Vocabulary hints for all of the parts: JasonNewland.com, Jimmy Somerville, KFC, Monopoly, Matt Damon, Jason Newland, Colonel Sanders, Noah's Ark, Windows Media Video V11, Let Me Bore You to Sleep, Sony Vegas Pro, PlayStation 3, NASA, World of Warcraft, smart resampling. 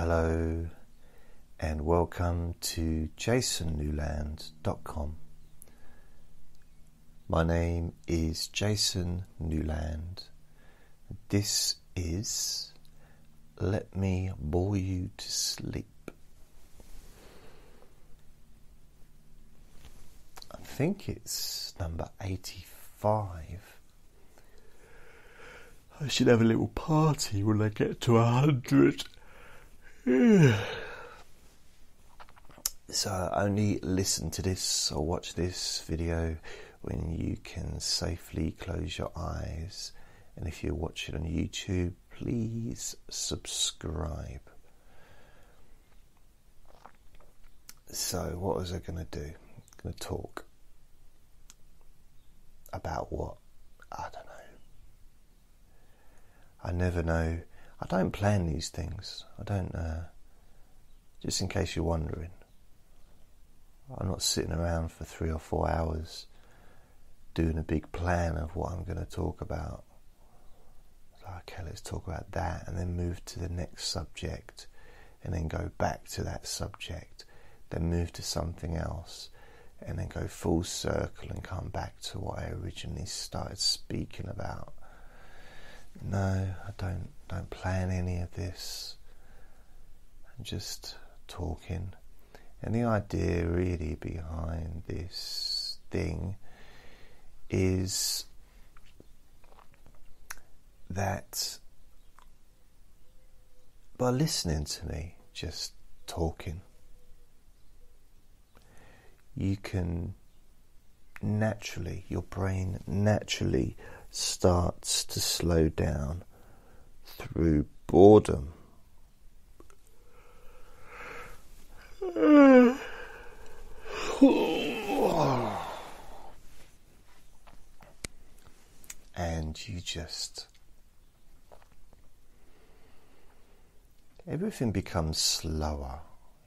Hello and welcome to JasonNewland.com. My name is Jason Newland. This is Let Me Bore You to Sleep. I think it's number 85. I should have a little party when I get to 100. So only listen to this or watch this video when you can safely close your eyes, and if you watch it on YouTube, please subscribe. So what was I going to do? I'm going to talk about what? I don't know. I never know. I don't plan these things. I don't, just in case you're wondering. I'm not sitting around for 3 or 4 hours doing a big plan of what I'm going to talk about. Like, okay, let's talk about that and then move to the next subject and then go back to that subject, then move to something else and then go full circle and come back to what I originally started speaking about. No, I don't plan any of this. I'm just talking. And the idea really behind this thing is that by listening to me just talking, you can naturally, your brain naturally starts to slow down through boredom. And you just... everything becomes slower,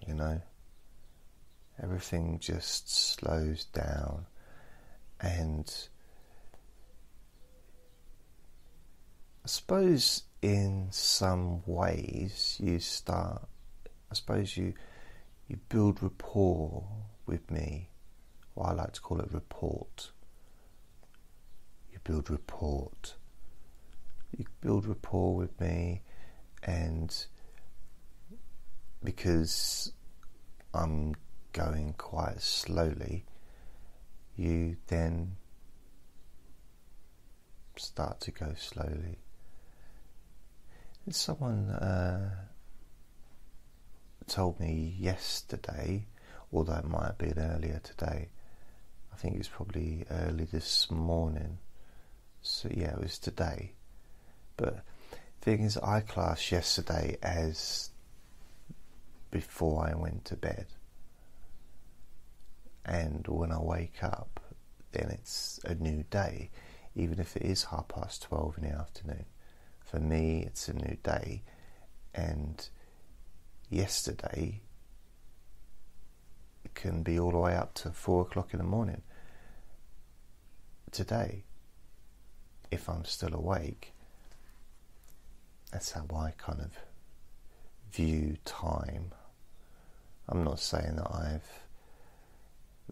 you know. Everything just slows down and... I suppose in some ways you start, you build rapport with me. Well, I like to call it rapport. You build rapport. You build rapport with me, and because I'm going quite slowly, you then start to go slowly. Someone told me yesterday, although it might have been earlier today. I think it was probably early this morning. So yeah, it was today. But the thing is, I classed yesterday as before I went to bed. And when I wake up, then it's a new day. Even if it is 12:30 in the afternoon. For me, it's a new day, and yesterday it can be all the way up to 4 o'clock in the morning. Today, if I'm still awake, that's how I kind of view time. I'm not saying that I've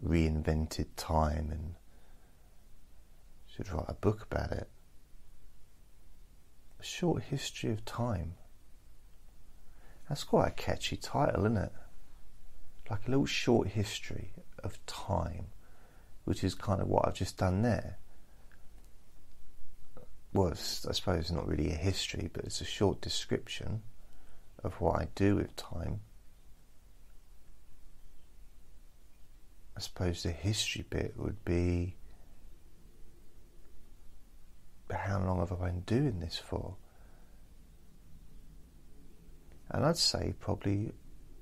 reinvented time and should write a book about it. Short History of Time. That's quite a catchy title, isn't it? Like a little short history of time, which is kind of what I've just done there. Well, it's, I suppose, not really a history, but it's a short description of what I do with time. I suppose the history bit would be, how long have I been doing this for? And I'd say probably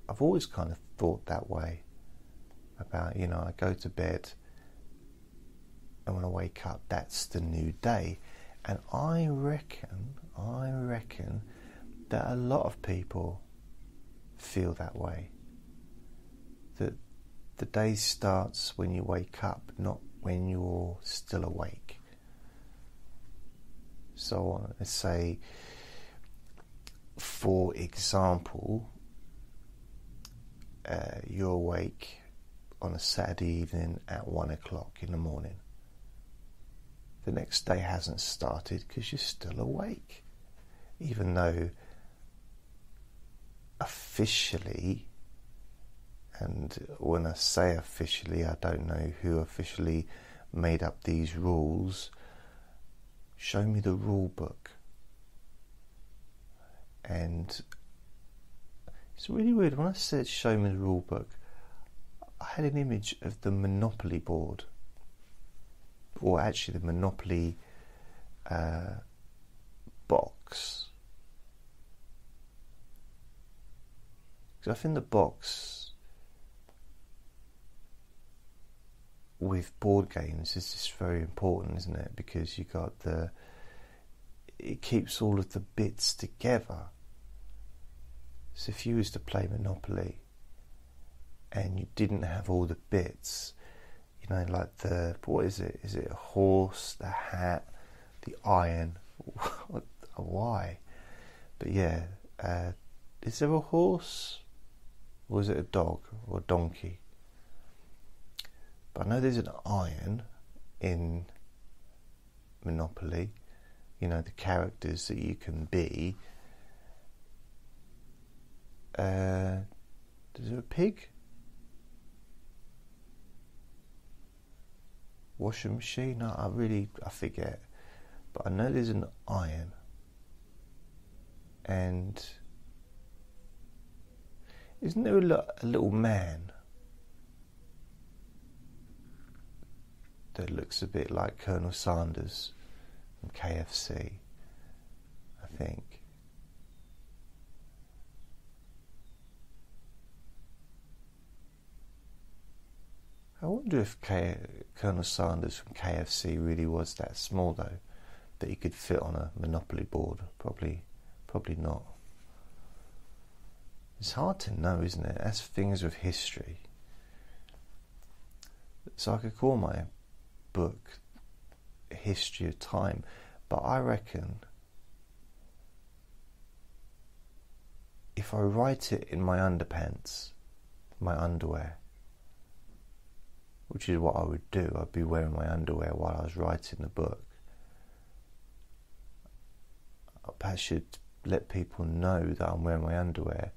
I've always kind of thought that way about, you know, I go to bed and when I wake up, that's the new day. And I reckon that a lot of people feel that way, that the day starts when you wake up, not when you're still awake. So let's say, for example, you're awake on a Saturday evening at 1 o'clock in the morning. The next day hasn't started because you're still awake, even though officially, and when I say officially, I don't know who officially made up these rules. Show me the rule book. And it's really weird. When I said show me the rule book, I had an image of the Monopoly board, or actually the Monopoly box. Because I think the box with board games is just very important, isn't it? Because you got the, it keeps all of the bits together. So if you was to play Monopoly and you didn't have all the bits, you know, like the, what is it? Is it a horse, the hat, the iron? Why? But yeah, is there a horse? Or is it a dog or a donkey? But I know there's an iron in Monopoly, you know, the characters that you can be. Is there a pig? Washing machine? No, I forget. But I know there's an iron. And isn't there a little man that looks a bit like Colonel Sanders from KFC, I think? I wonder if Colonel Sanders from KFC really was that small though, that he could fit on a Monopoly board. Probably not. It's hard to know, isn't it? That's things with history. So I could call my book History of Time, but I reckon if I write it in my underpants, my underwear, which is what I would do, I'd be wearing my underwear while I was writing the book. Perhaps I should let people know that I'm wearing my underwear.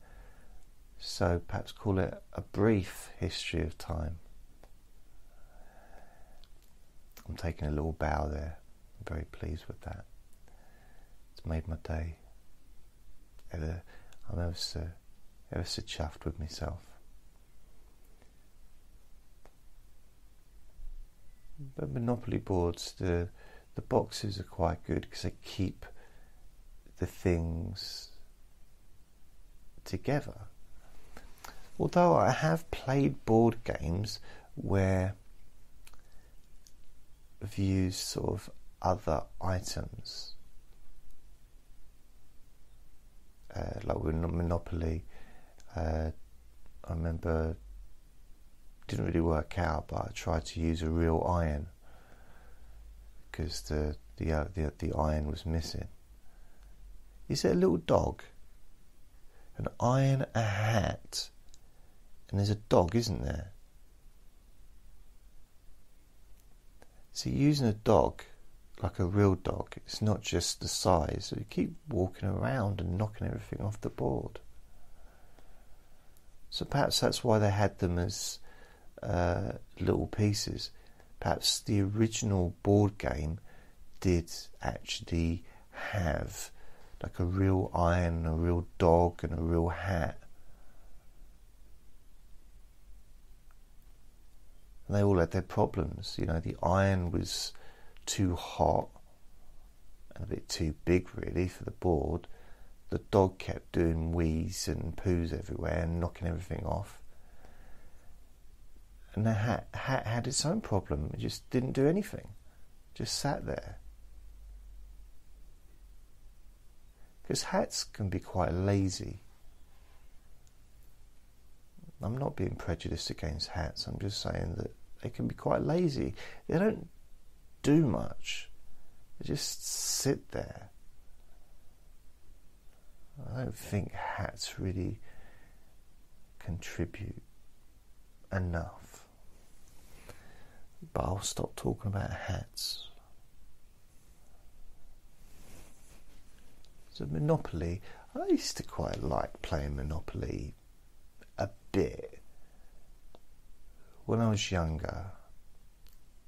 So perhaps call it A Brief History of Time. I'm taking a little bow there. I'm very pleased with that. It's made my day. I'm ever so chuffed with myself. But Monopoly boards, the boxes are quite good because they keep the things together. Although I have played board games where I've used sort of other items, like with Monopoly. I remember it didn't really work out, but I tried to use a real iron because the iron was missing. Is it a little dog? An iron, a hat, and there's a dog, isn't there? So using a dog, like a real dog, it's not just the size. So you keep walking around and knocking everything off the board. So perhaps that's why they had them as little pieces. Perhaps the original board game did actually have like a real iron, a real dog, and a real hat. And they all had their problems. You know, the iron was too hot and a bit too big, really, for the board. The dog kept doing wheeze and poos everywhere and knocking everything off. And the hat had its own problem. It just didn't do anything. It just sat there. Because hats can be quite lazy. I'm not being prejudiced against hats. I'm just saying that they can be quite lazy. They don't do much. They just sit there. I don't think hats really contribute enough. But I'll stop talking about hats. So Monopoly, I used to quite like playing Monopoly a bit when I was younger.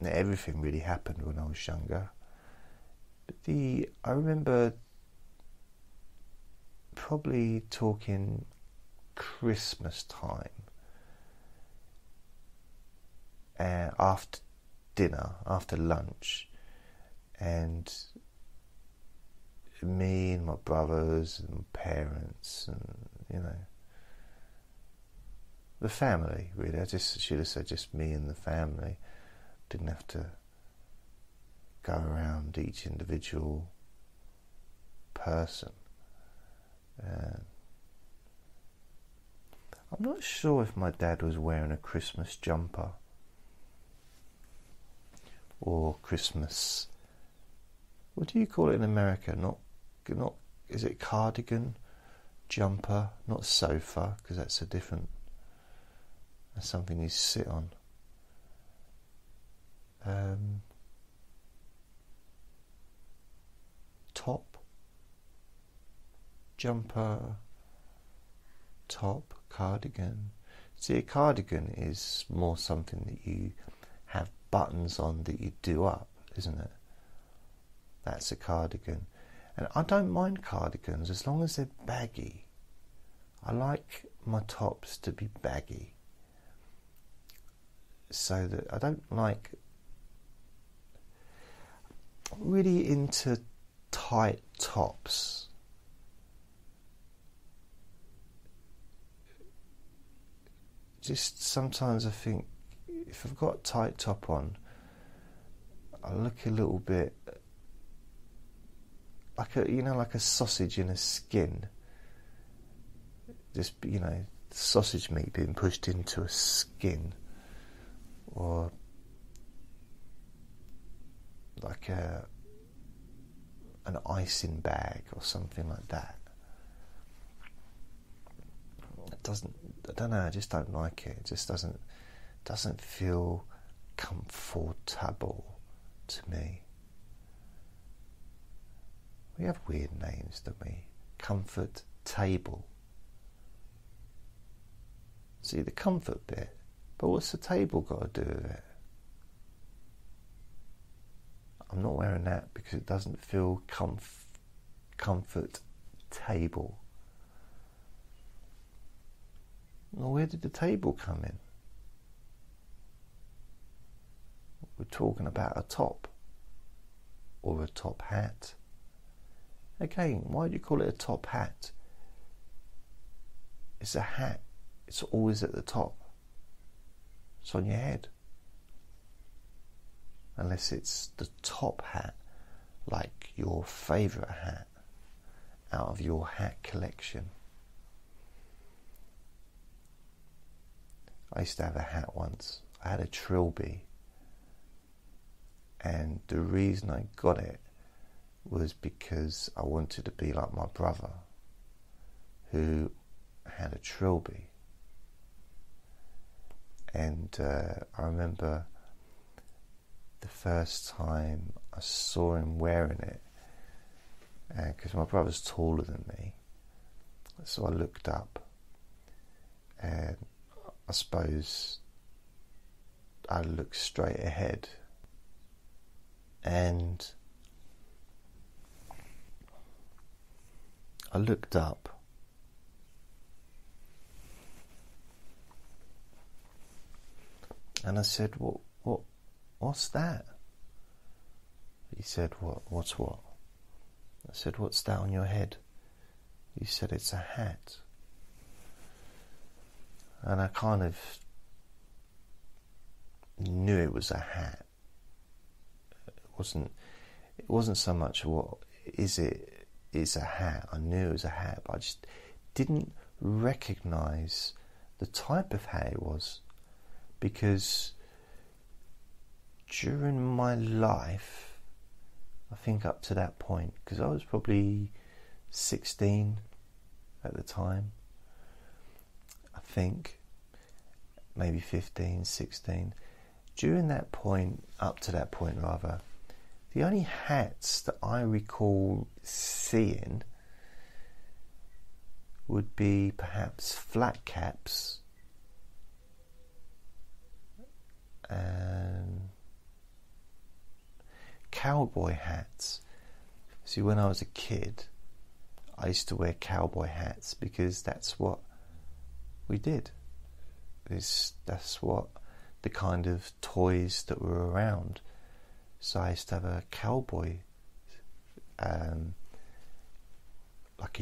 Now, everything really happened when I was younger. But I remember probably talking Christmas time, after dinner, after lunch, and me and my brothers and my parents and, you know, the family, really. I just should have said just me and the family. Didn't have to go around each individual person. I'm not sure if my dad was wearing a Christmas jumper or Christmas, what do you call it in America? Not is it cardigan, jumper, not sofa, because that's a different, that's something you sit on. Top, jumper, top, cardigan. See, a cardigan is more something that you have buttons on that you do up, isn't it? That's a cardigan. And I don't mind cardigans as long as they're baggy. I like my tops to be baggy. So that I don't like... I'm really into tight tops. Just sometimes I think if I've got a tight top on, I look a little bit like a, you know, like a sausage in a skin. Just, you know, sausage meat being pushed into a skin, or like an icing bag or something like that. It doesn't, I don't know, I just don't like it. It just doesn't feel comfortable to me. We have weird names, don't we? Comfort table. See, the comfort bit, but what's the table got to do with it? I'm not wearing that because it doesn't feel comfort table. Well, where did the table come in? We're talking about a top or a top hat. Again, why do you call it a top hat? It's a hat. It's always at the top. It's on your head. Unless it's the top hat, like your favourite hat out of your hat collection. I used to have a hat once. I had a trilby, and the reason I got it was because I wanted to be like my brother who had a trilby. And I remember the first time I saw him wearing it, because my brother's taller than me, so I looked up, and I suppose I looked straight ahead, and I looked up, and I said, what's that? He said, what's what? I said, what's that on your head? He said, it's a hat. And I kind of knew it was a hat. It wasn't so much what is it is a hat. I knew it was a hat, but I just didn't recognise the type of hat it was, because during my life, I think up to that point, because I was probably 16 at the time, I think, maybe 15, 16, during that point, up to that point rather, the only hats that I recall seeing would be perhaps flat caps and cowboy hats. See, when I was a kid, I used to wear cowboy hats because that's what we did. That's what the kind of toys that were around. So I used to have a cowboy, like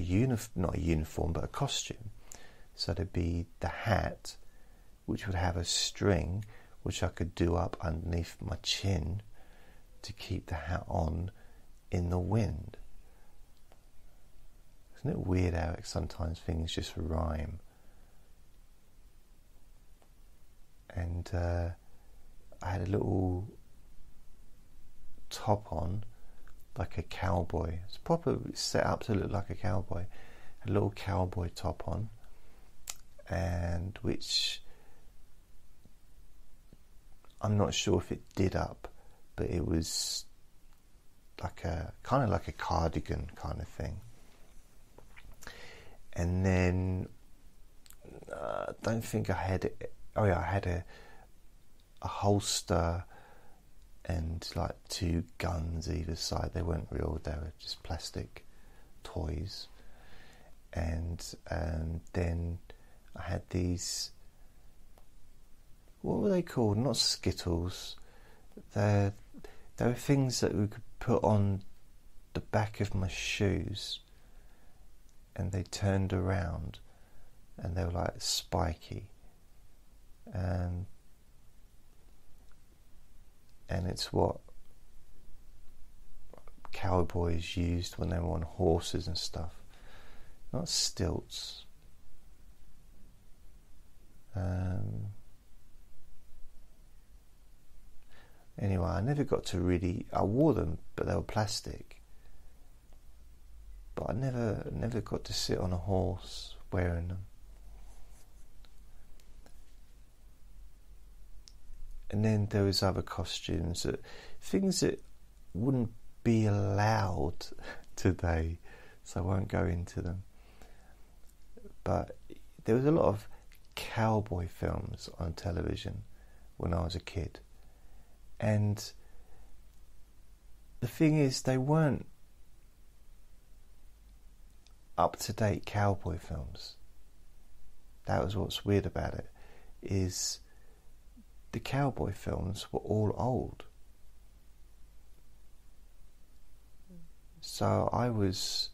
not a uniform, but a costume. So there'd be the hat, which would have a string, which I could do up underneath my chin to keep the hat on in the wind. Isn't it weird how sometimes things just rhyme? And I had a little top on, like a cowboy. It's proper set up to look like a cowboy. A little cowboy top on, and which I'm not sure if it did up, but it was like a kind of like a cardigan kind of thing. And then I don't think I had it. Oh yeah, I had a holster and like two guns either side. They weren't real, they were just plastic toys. And then I had these, what were they called? Not Skittles. They were things that we could put on the back of my shoes, and they turned around and they were like spiky. And it's what cowboys used when they were on horses and stuff, not stilts. Anyway, I never got to really, I wore them, but they were plastic. But I never got to sit on a horse wearing them. And then there was other costumes, things that wouldn't be allowed today, so I won't go into them. But there was a lot of cowboy films on television when I was a kid. And the thing is, they weren't up-to-date cowboy films. That was what's weird about it, is the cowboy films were all old. So I was,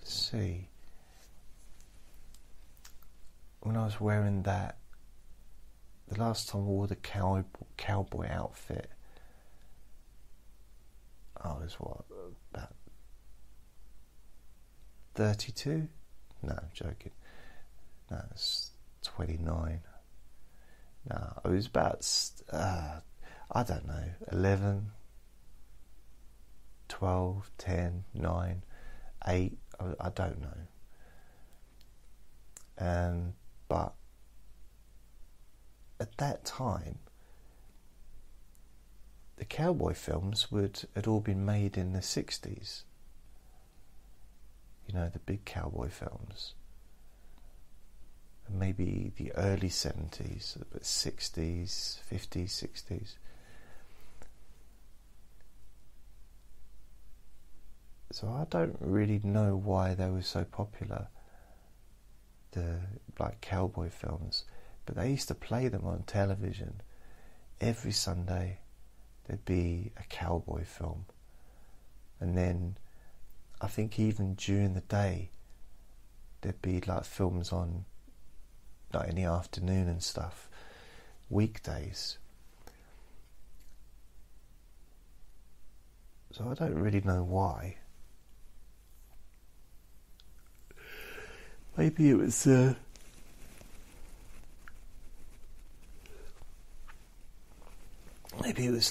let's see, when I was wearing that, the last time I wore the cowboy outfit, I was what, about 32? No, I'm joking. No, it's 29. No, it was about, I don't know, 11, 12, 10, 9, 8, I don't know. But at that time, the cowboy films had all been made in the 60s. You know, the big cowboy films. Maybe the early 70s, but 60s, 50s, 60s. So I don't really know why they were so popular, the like cowboy films, but they used to play them on television. Every Sunday there'd be a cowboy film, and then I think even during the day there'd be like films on, like in the afternoon and stuff, weekdays. So I don't really know why. Maybe it was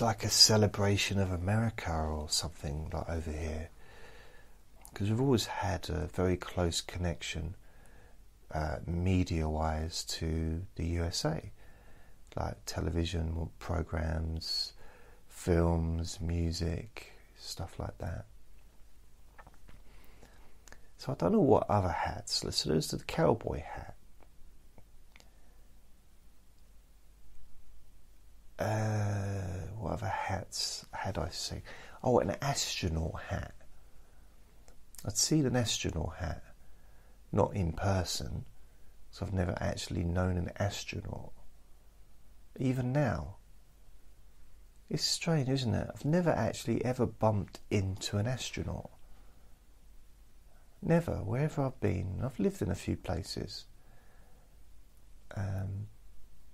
like a celebration of America or something, like over here, because we've always had a very close connection media-wise to the USA, like television programs, films, music, stuff like that. So I don't know what other hats. So there's the cowboy hat. What other hats had I seen? Oh, an astronaut hat. I'd seen an astronaut hat, not in person, so I've never actually known an astronaut. Even now, it's strange, isn't it? I've never actually ever bumped into an astronaut. Never, wherever I've been. I've lived in a few places.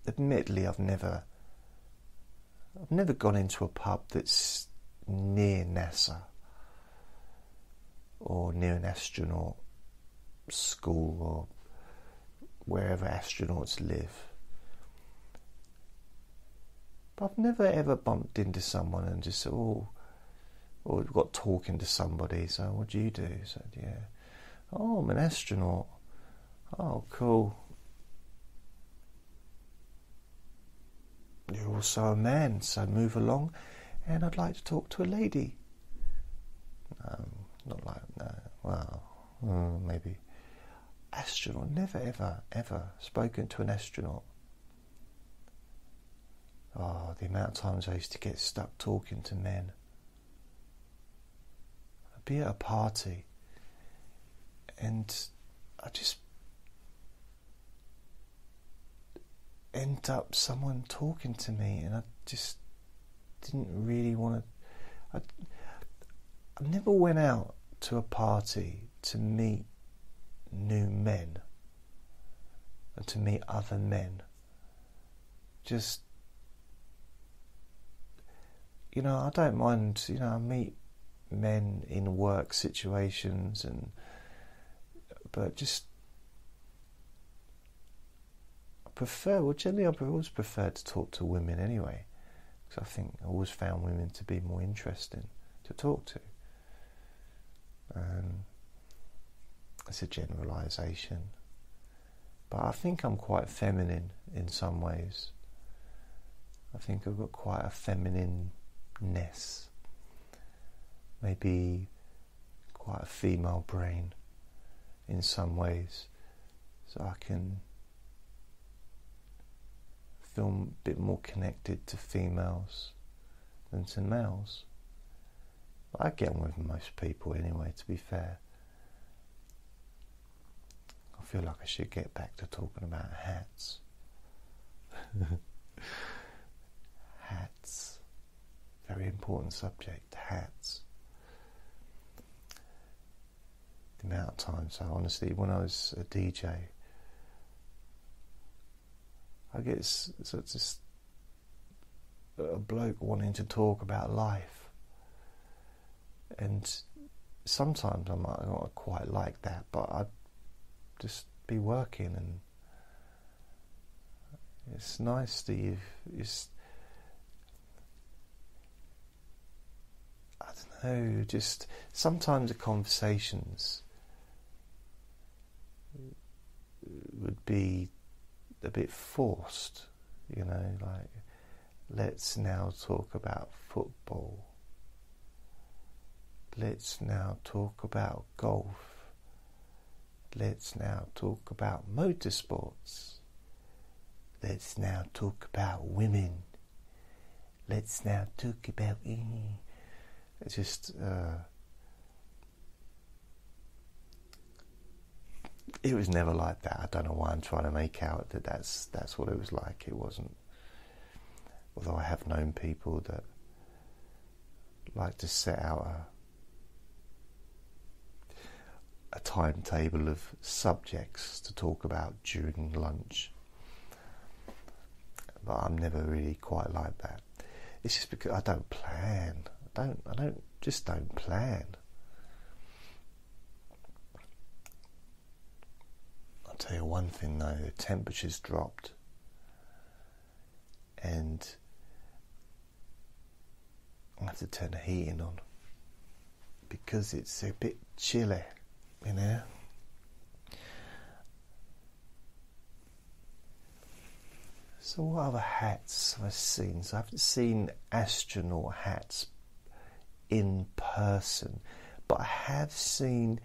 Admittedly, I've never gone into a pub that's near NASA or near an astronaut school or wherever astronauts live. But I've never ever bumped into someone and just said, oh, or got talking to somebody, so what do you do? So yeah, oh, I'm an astronaut. Oh, cool. You're also a man, so move along. And I'd like to talk to a lady. Not like that. Well, maybe. Astronaut. Never, ever, ever spoken to an astronaut. Oh, the amount of times I used to get stuck talking to men. I'd be at a party, and I just end up someone talking to me, and I just didn't really want to. I never went out to a party to meet new men and to meet other men. Just, you know, I don't mind, you know, I meet men in work situations, and but just I've always preferred to talk to women anyway, because I think I always found women to be more interesting to talk to. It's a generalisation, but I think I'm quite feminine in some ways. I think I've got quite a feminineness, maybe quite a female brain in some ways, so I can feel a bit more connected to females than to males. But I get on with most people anyway, to be fair. I feel like I should get back to talking about hats. Hats. Very important subject, hats. The amount of times, so honestly, when I was a DJ, I get so just a bloke wanting to talk about life, and sometimes I might not quite like that, but I'd just be working, and it's nice that I don't know, just sometimes the conversations would be a bit forced, you know, like, let's now talk about football, let's now talk about golf, let's now talk about motorsports, let's now talk about women, let's now talk about, it's just, it was never like that. I don't know why I'm trying to make out that that's what it was like. It wasn't. Although I have known people that like to set out a timetable of subjects to talk about during lunch. But I'm never really quite like that. It's just because I don't plan. I just don't plan. I'll tell you one thing though, the temperature's dropped, and I have to turn the heating on because it's a bit chilly in here. So what other hats have I seen? So I haven't seen astronaut hats in person, but I have seen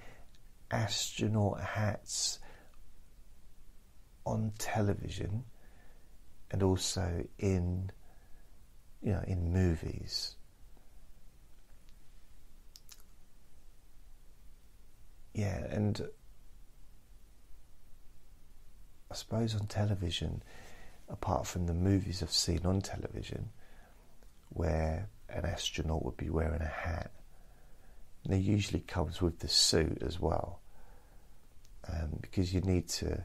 astronaut hats on television and also in, you know, in movies. Yeah, and I suppose on television, apart from the movies I've seen on television, where an astronaut would be wearing a hat, and it usually comes with the suit as well, because you need to,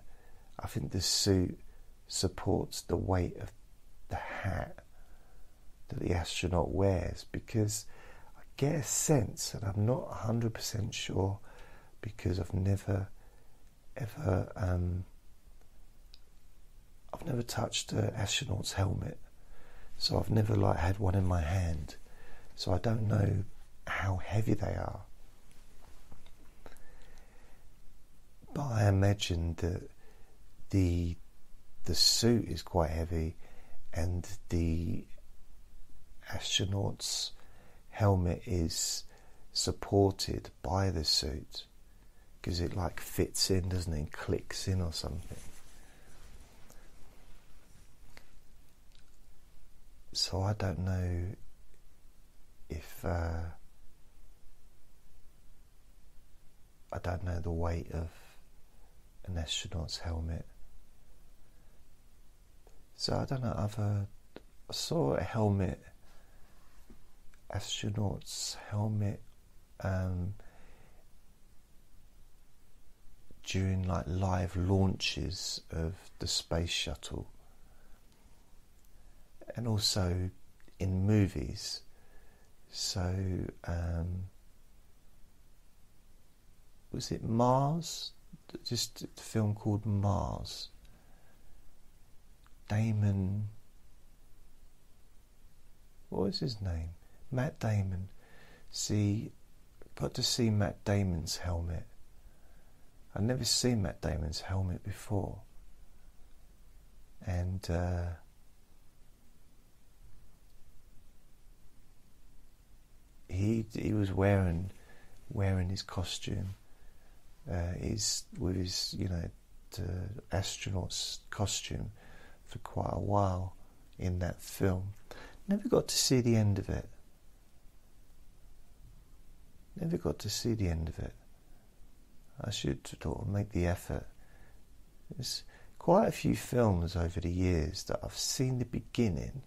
I think the suit supports the weight of the hat that the astronaut wears, because I get a sense, and I'm not 100% sure because I've never ever I've never touched an astronaut's helmet, so I've never like had one in my hand, so I don't know how heavy they are, but I imagine that the suit is quite heavy and the astronaut's helmet is supported by the suit, because it like fits in, doesn't it, and clicks in or something. So I don't know if I don't know the weight of an astronaut's helmet. So I don't know, I saw a helmet, astronaut's helmet, during like live launches of the space shuttle, and also in movies. So was it Mars? Just a film called Mars. Damon, what was his name? Matt Damon. See, got to see Matt Damon's helmet. I've never seen Matt Damon's helmet before, and he was wearing his costume, with his you know, the astronaut's costume for quite a while in that film. Never got to see the end of it. Never got to see the end of it. I should sort of make the effort. There's quite a few films over the years that I've seen the beginning,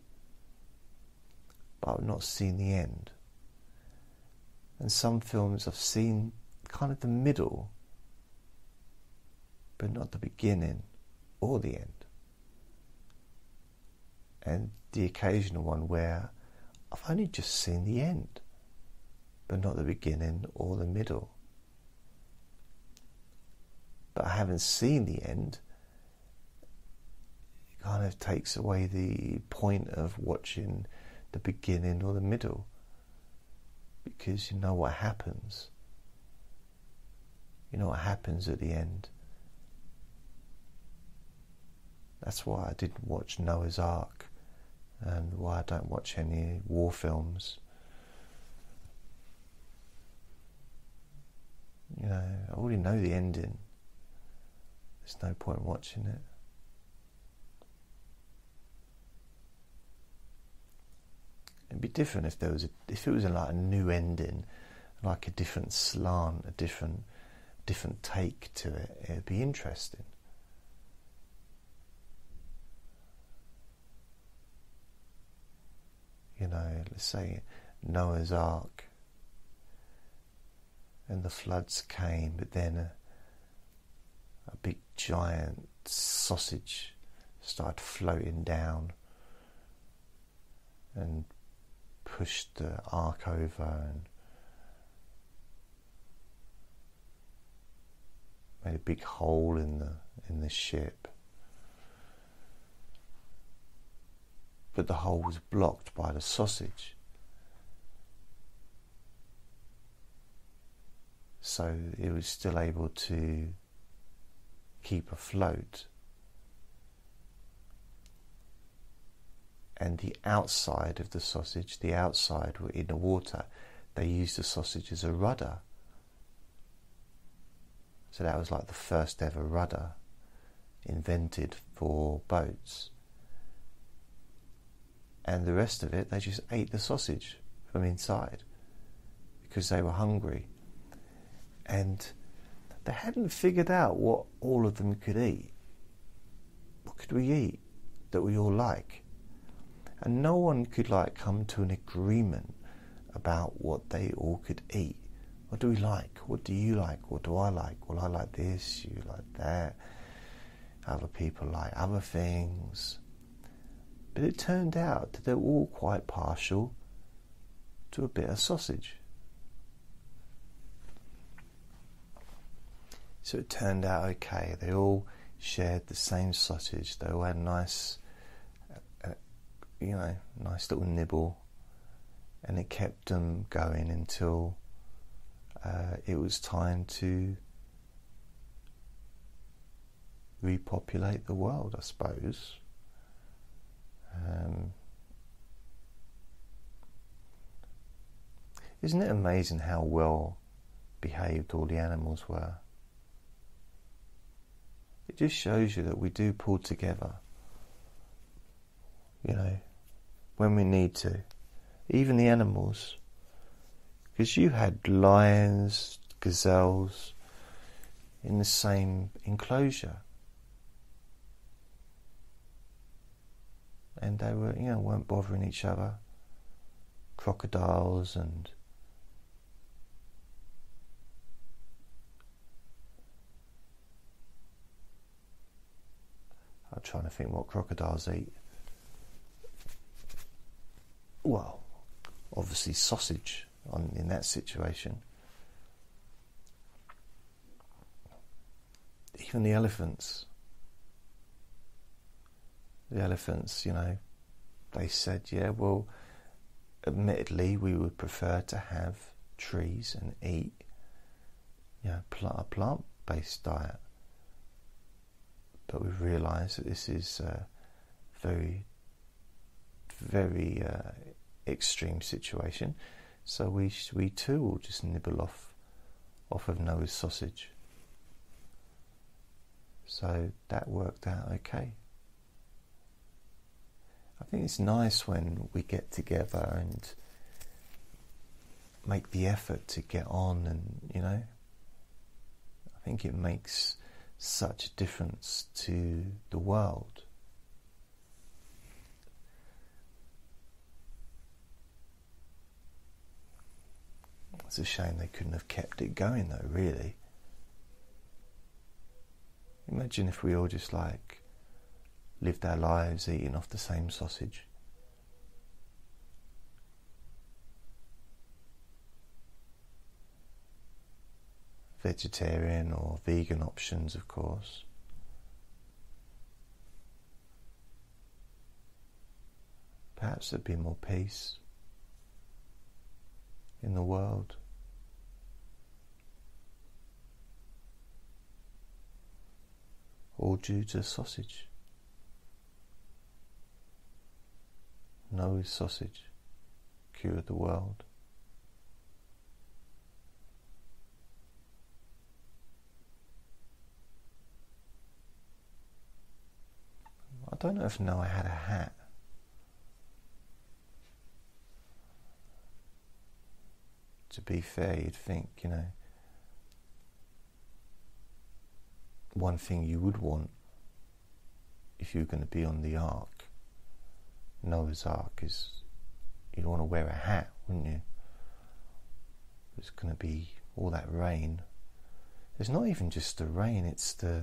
but I've not seen the end. And some films I've seen kind of the middle, but not the beginning or the end. And the occasional one where I've only just seen the end, but not the beginning or the middle. But I haven't seen the end. It kind of takes away the point of watching the beginning or the middle, because you know what happens. You know what happens at the end. That's why I didn't watch Noah's Ark, and why I don't watch any war films. You know, I already know the ending. There's no point in watching it. It'd be different if there was if it was like a new ending, like a different slant, a different take to it. It'd be interesting. You know, let's say Noah's Ark, and the floods came, but then a big giant sausage started floating down and pushed the ark over and made a big hole in the ship. But the hole was blocked by the sausage. So it was still able to keep afloat. and the outside of the sausage, the outside were in the water. They used the sausage as a rudder. So that was like the first ever rudder invented for boats. And the rest of it, they just ate the sausage from inside because they were hungry. And they hadn't figured out what all of them could eat. What could we eat that we all like? And no one could like come to an agreement about what they all could eat. What do we like? What do you like? What do I like? Well, I like this, you like that. Other people like other things. But it turned out that they're all quite partial to a bit of sausage. So it turned out okay. They all shared the same sausage. They all had a nice, nice little nibble. And it kept them going until it was time to repopulate the world, I suppose. Isn't it amazing how well behaved all the animals were? It just shows you that we do pull together, when we need to. Even the animals, because you had lions, gazelles in the same enclosure, and they were, weren't bothering each other. Crocodiles and I'm trying to think what crocodiles eat. Well, obviously sausage in that situation. Even the elephants. The elephants, they said, yeah, well, admittedly, we would prefer to have trees and eat, a plant-based diet. But we've realised that this is a very, very extreme situation. So we too will just nibble off of Noah's sausage. So that worked out okay. I think it's nice when we get together and make the effort to get on, and I think it makes such a difference to the world. It's a shame they couldn't have kept it going though, really. Imagine if we all just lived our lives eating off the same sausage. Vegetarian or vegan options, of course. Perhaps there'd be more peace in the world. All due to sausage. Noah's sausage cured the world. I don't know if Noah had a hat. To be fair, you'd think, one thing you would want if you were going to be on the ark, Noah's Ark, is you'd want to wear a hat, wouldn't you? It's going to be all that rain. It's not even just the rain, it's the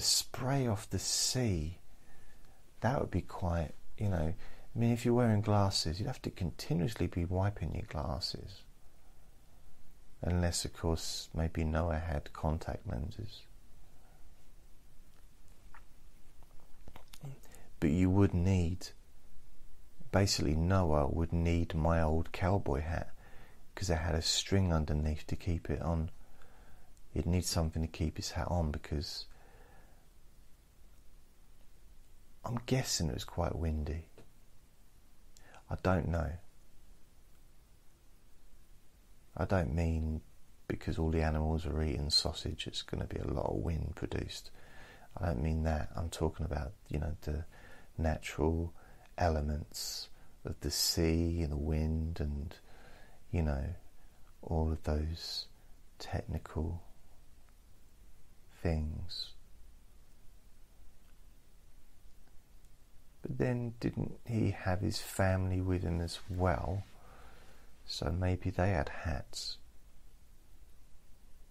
spray off the sea. That would be quite, if you're wearing glasses, you'd have to continuously be wiping your glasses. Unless, of course, maybe Noah had contact lenses. But you would need, basically Noah would need my old cowboy hat, because it had a string underneath to keep it on. He'd need something to keep his hat on, because I'm guessing it was quite windy. I don't know. I don't mean because all the animals are eating sausage, it's going to be a lot of wind produced. I don't mean that. I'm talking about, you know, the natural elements of the sea and the wind and, you know, all of those technical things. But then didn't he have his family with him as well? So maybe they had hats.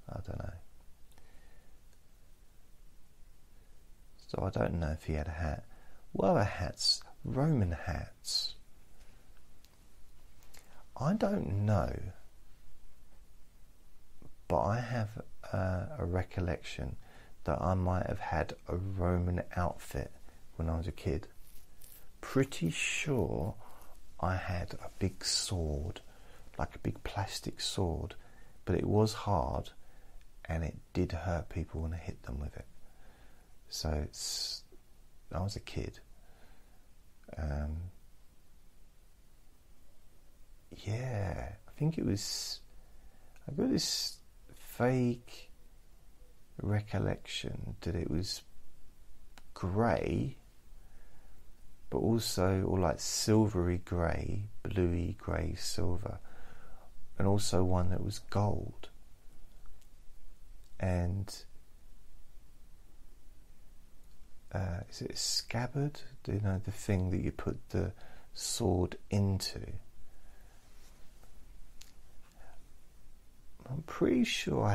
I don't know. So I don't know if he had a hat. What other hats? Roman hats. I don't know, but I have a recollection that I might have had a Roman outfit when I was a kid. Pretty sure I had a big sword, like a big plastic sword, but it was hard and it did hurt people when I hit them with it. So it's, I was a kid. Yeah, I think it was, I got this vague recollection that it was grey, but also, or like silvery grey, bluey grey silver, and also one that was gold. And is it a scabbard? You know, the thing that you put the sword into. I'm pretty sure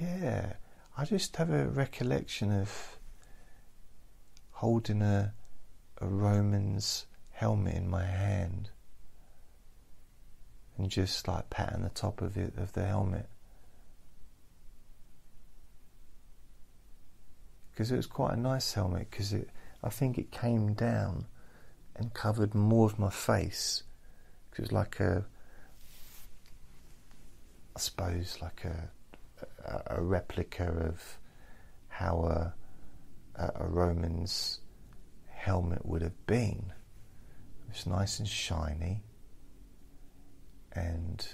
yeah, I just have a recollection of holding a Roman's helmet in my hand and just like patting the top of it, of the helmet. Because it was quite a nice helmet, because I think it came down and covered more of my face. Because it was like a replica of how a Roman's helmet would have been. It was nice and shiny, and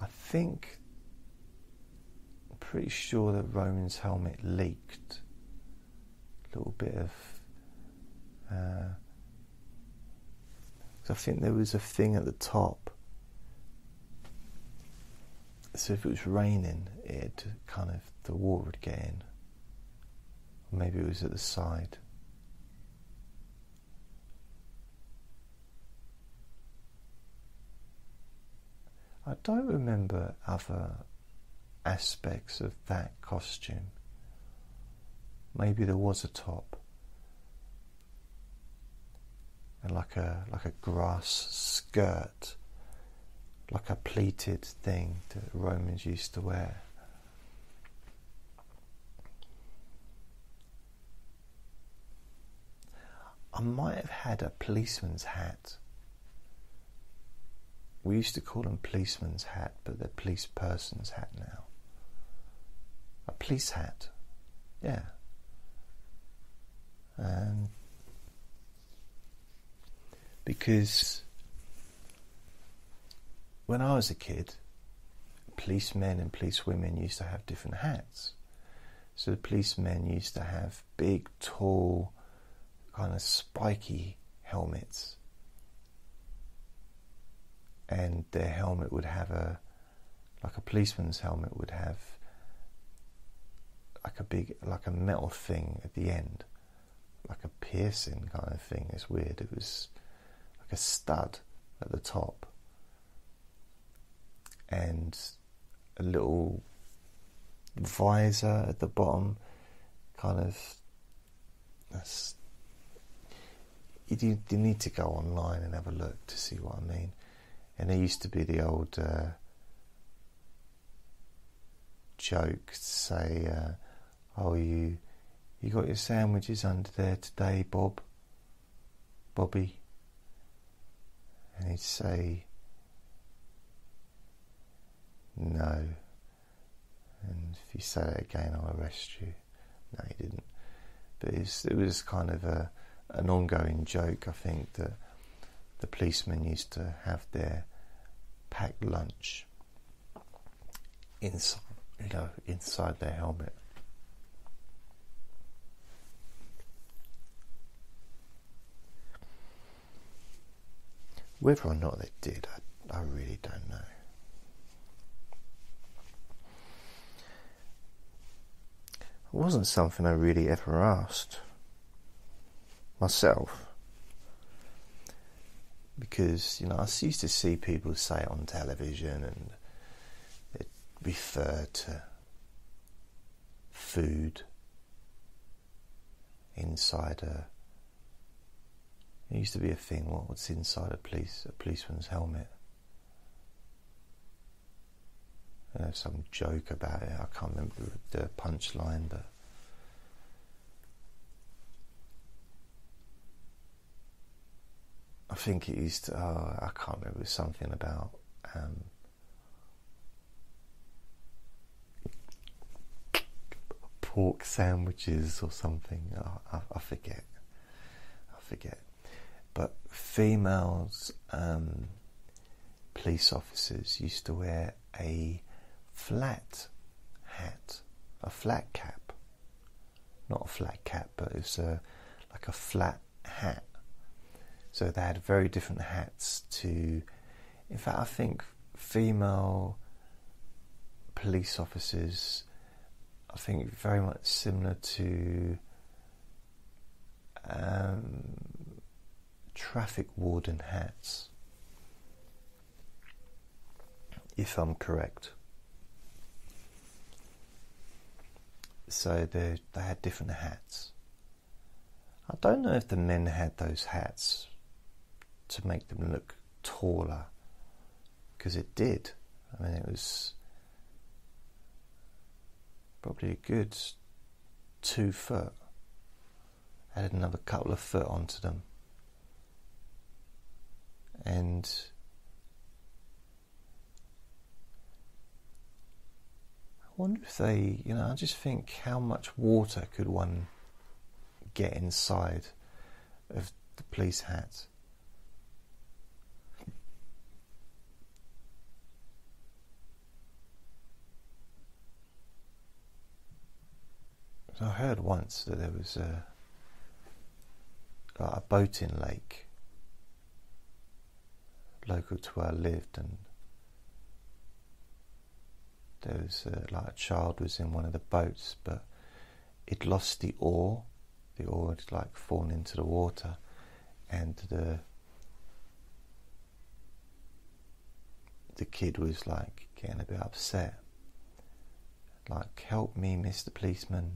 I'm pretty sure that Roman's helmet leaked a little bit of. I think there was a thing at the top, so if it was raining, it kind of, the water would get in. Maybe it was at the side. I don't remember other aspects of that costume. Maybe there was a top. And like a grass skirt, like a pleated thing that Romans used to wear. I might have had a policeman's hat. We used to call them policeman's hat, but they're police person's hat now. A police hat, yeah. And because when I was a kid, policemen and policewomen used to have different hats. So the policemen used to have big, tall, kind of spiky helmets. And their helmet would have like a policeman's helmet would have like a metal thing at the end. Like a piercing kind of thing. It's weird. It was a stud at the top and a little visor at the bottom, kind of. You need to go online and have a look to see what I mean. And there used to be the old joke, say, "Oh, you got your sandwiches under there today, Bob?" Bobby, and he'd say no, and if you say that again I'll arrest you. No, he didn't, but it was kind of an ongoing joke, I think, that the policemen used to have their packed lunch inside their helmet. Whether or not they did, I really don't know. It wasn't something I really ever asked myself, because, you know, I used to see people say it on television, and it referred to food inside a... It used to be a thing, what's inside a policeman's helmet? I have some joke about it, I can't remember the punchline, but... I think it used to, I can't remember, something about pork sandwiches or something, I forget. But females police officers used to wear a flat hat, a flat cap. Not a flat cap, but it's like a flat hat. So they had very different hats to... In fact, I think female police officers, I think very much similar to traffic warden hats, if I'm correct. So they had different hats. I don't know if the men had those hats to make them look taller, because it did. I mean, it was probably a good 2 foot. Added another couple of foot onto them. And I wonder if they, you know, I just think, how much water could one get inside of the police hat? So I heard once that there was a boating lake local to where I lived, and there was a child was in one of the boats, but it lost the oar. The oar had fallen into the water, and the kid was getting a bit upset. Help me, Mr. Policeman.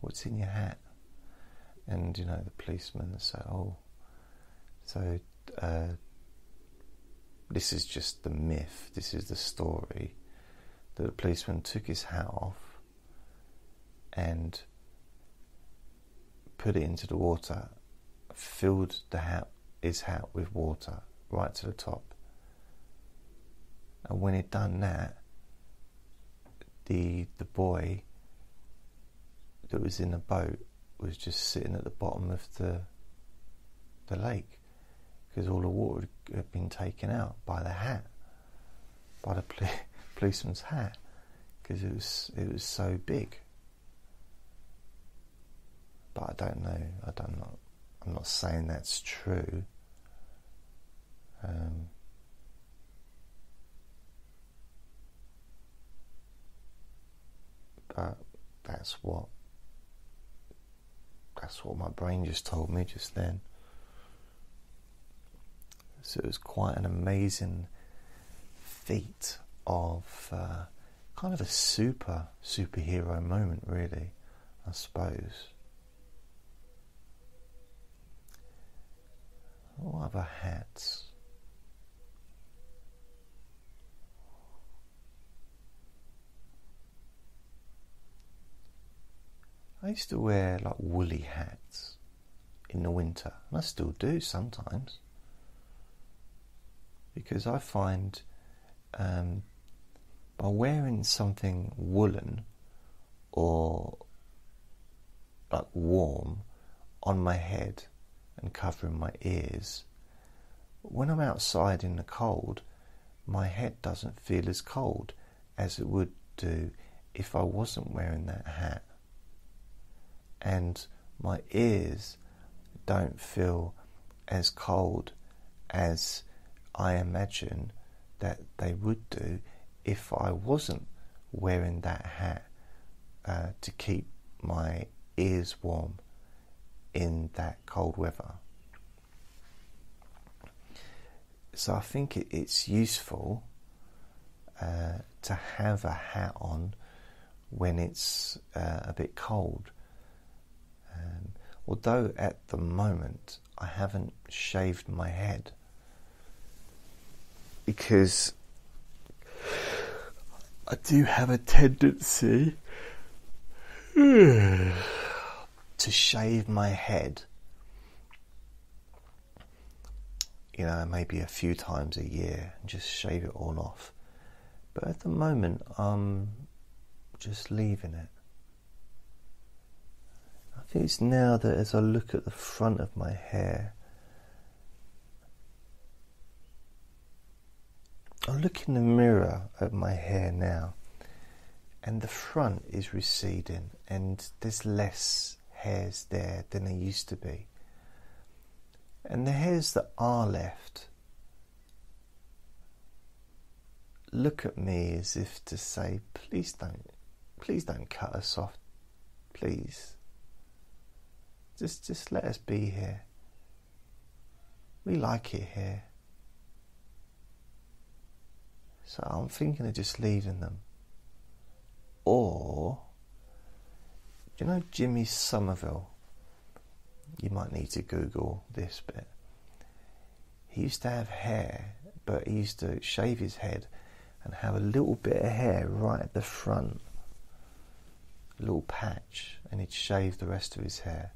What's in your hat? And, you know, the policeman said, this is just the myth, this is the story, that the policeman took his hat off and put it into the water, filled his hat with water right to the top, and when he'd done that, the boy that was in the boat was just sitting at the bottom of the lake, because all the water had been taken out by the hat, by the policeman's hat, because it was so big. But I don't know. I'm not saying that's true. But that's what my brain just told me just then. So it was quite an amazing feat of kind of a superhero moment, really, I suppose. What other hats? I used to wear woolly hats. in the winter, and I still do sometimes, because I find by wearing something woolen or like warm on my head and covering my ears, when I'm outside in the cold, my head doesn't feel as cold as it would do if I wasn't wearing that hat. And my ears don't feel as cold as I imagine that they would do if I wasn't wearing that hat to keep my ears warm in that cold weather. So I think it's useful to have a hat on when it's a bit cold. Although at the moment I haven't shaved my head, because I do have a tendency to shave my head, you know, maybe a few times a year and just shave it all off. But at the moment I'm just leaving it. I think it's now that as I look at the front of my hair, I look in the mirror at my hair now, and the front is receding and there's less hairs there than there used to be. And the hairs that are left look at me as if to say, please don't cut us off, please. Just let us be here. We like it here. So I'm thinking of just leaving them. Or, do you know Jimmy Somerville? You might need to Google this bit. He used to have hair, but he used to shave his head and have a little bit of hair right at the front, a little patch, and he'd shave the rest of his hair.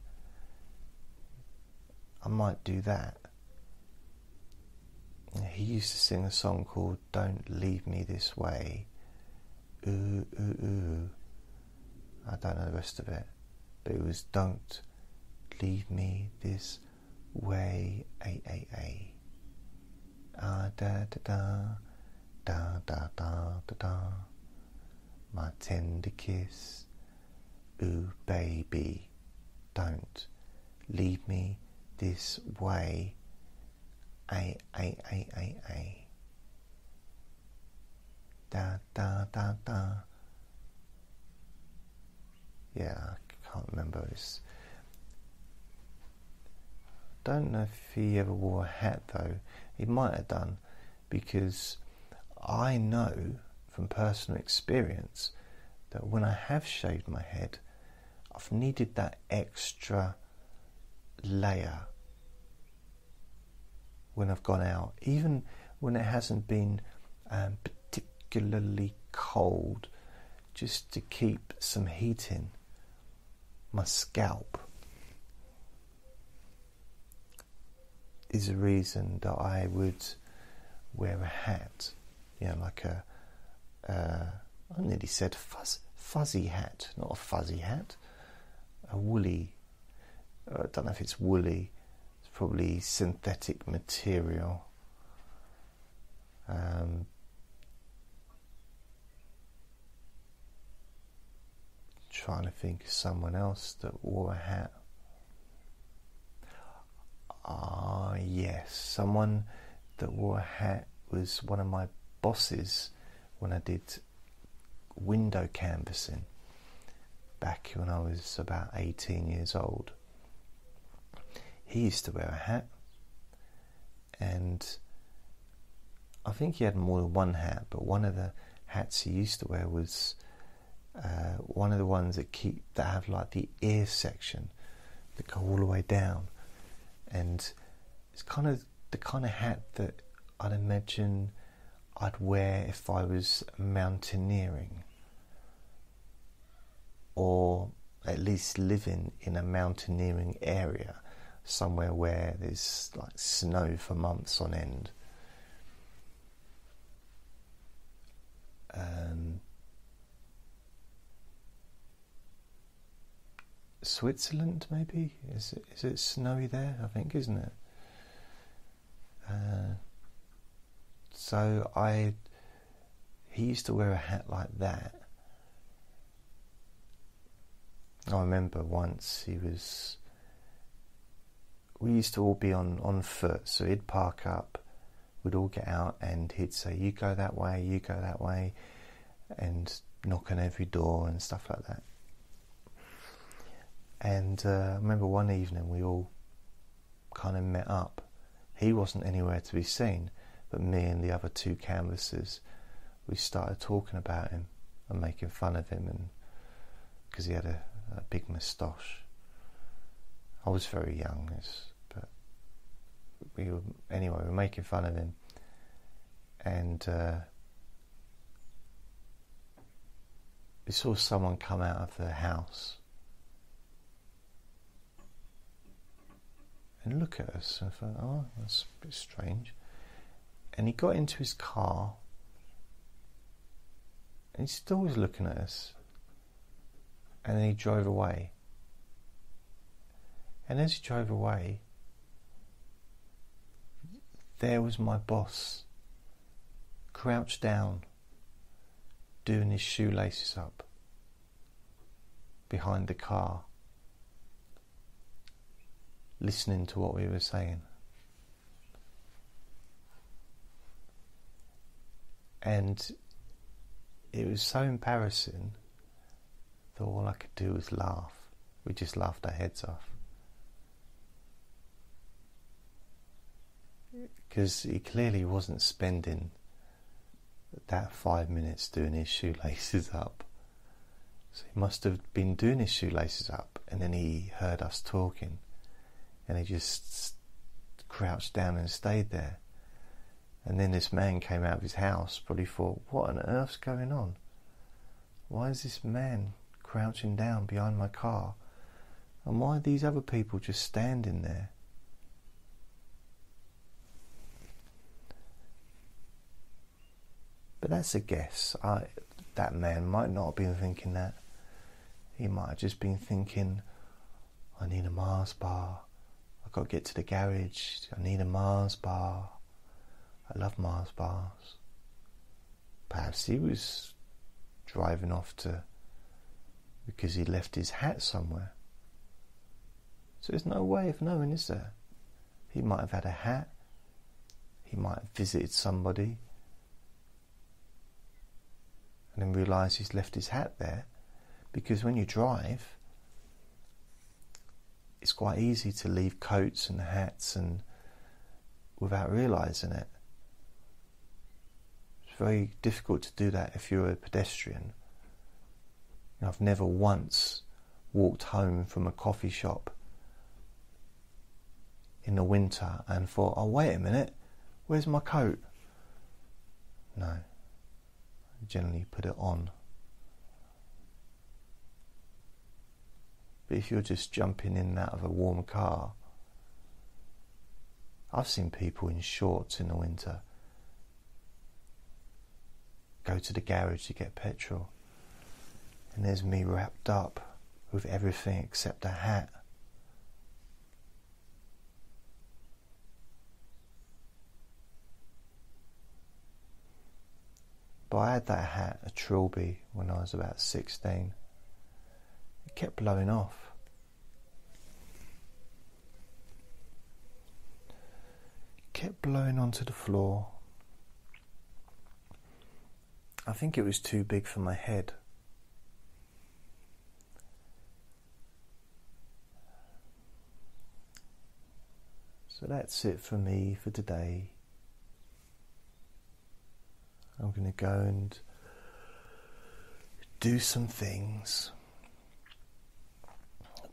I might do that. He used to sing a song called Don't Leave Me This Way. Ooh, ooh, ooh. I don't know the rest of it, but it was Don't Leave Me This Way, ay. Ah, da, da, da, da, da, da, da, da. My tender kiss. Ooh, baby, don't leave me this way, ay. Da, da, da, da. Yeah, I can't remember this. Don't know if he ever wore a hat though. He might have done, because I know from personal experience that when I have shaved my head, I've needed that extra layer when I've gone out, even when it hasn't been particularly cold, just to keep some heat in my scalp. Is a reason that I would wear a hat, you know, like a I nearly said fuzzy hat, not a fuzzy hat, a woolly. I don't know if it's woolly. It's probably synthetic material. Trying to think of someone else that wore a hat. Ah, yes, someone that wore a hat was one of my bosses when I did window canvassing back when I was about 18 years old. He used to wear a hat, and I think he had more than one hat, but one of the hats he used to wear was one of the ones that have like the ear section that go all the way down. And it's kind of the kind of hat that I'd imagine I'd wear if I was mountaineering, or at least living in a mountaineering area. somewhere where there's like snow for months on end. Switzerland, maybe? Is it snowy there? I think, isn't it? He used to wear a hat like that. I remember once we used to all be on foot, so he'd park up, we'd all get out, and he'd say, "You go that way, you go that way," and knock on every door and stuff like that. And I remember one evening we all kind of met up. He wasn't anywhere to be seen, but me and the other two canvassers, we started talking about him and making fun of him, and because he had a big moustache. I was very young, but we were making fun of him, and we saw someone come out of the house and look at us, and I thought, oh, that's a bit strange. And he got into his car, and he still was looking at us, and then he drove away. And as he drove away, there was my boss, crouched down, doing his shoelaces up behind the car, listening to what we were saying. And it was so embarrassing that all I could do was laugh. We just laughed our heads off. Because he clearly wasn't spending that 5 minutes doing his shoelaces up. So he must have been doing his shoelaces up, and then he heard us talking, and he just crouched down and stayed there. And then this man came out of his house, probably thought, what on earth's going on? Why is this man crouching down behind my car? And why are these other people just standing there? But that's a guess. That man might not have been thinking that. He might have just been thinking, I need a Mars bar. I've got to get to the garage. I need a Mars bar. I love Mars bars. Perhaps he was driving off because he left his hat somewhere. So there's no way of knowing, is there? He might have had a hat. He might have visited somebody and then realised he's left his hat there. Because when you drive, it's quite easy to leave coats and hats and without realising it. It's very difficult to do that if you're a pedestrian. And I've never once walked home from a coffee shop in the winter and thought, oh, wait a minute, where's my coat? No, I generally put it on. But if you're just jumping in and out of a warm car, I've seen people in shorts in the winter go to the garage to get petrol, and there's me wrapped up with everything except a hat. But I had that hat, a trilby, when I was about 16. It kept blowing off. It kept blowing onto the floor. I think it was too big for my head. So that's it for me for today. I'm going to go and do some things.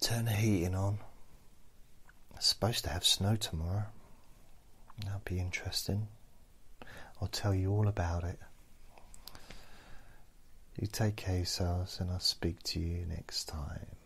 Turn the heating on. It's supposed to have snow tomorrow. That'll be interesting. I'll tell you all about it. You take care of yourselves, and I'll speak to you next time.